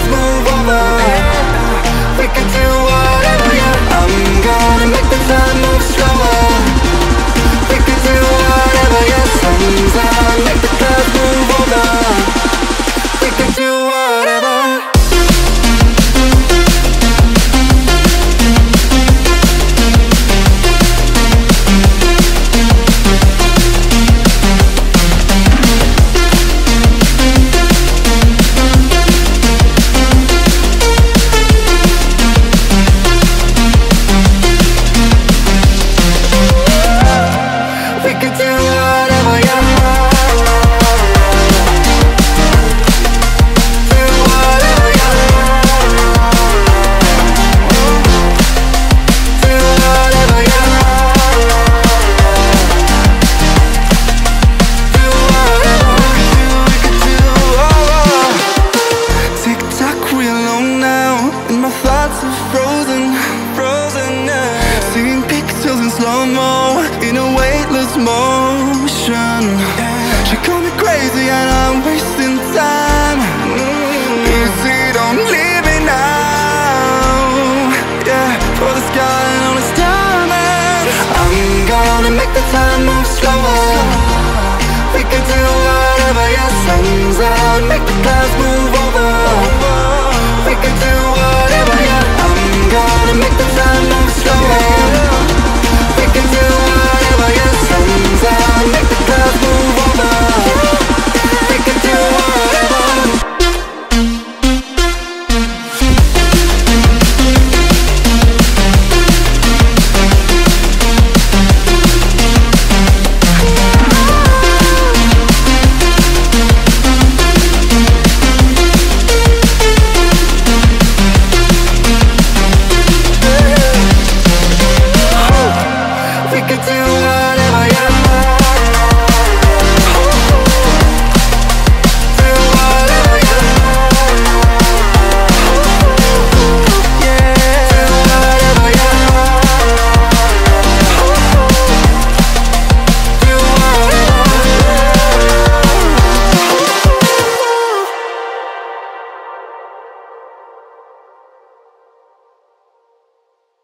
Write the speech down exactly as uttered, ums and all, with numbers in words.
let's move over. We can do whatever. I'm gonna make the time move slower. We can do whatever. Yes, sun's out, make the clouds move over. We can do whatever. Motion, yeah. She called me crazy and I'm wasting time.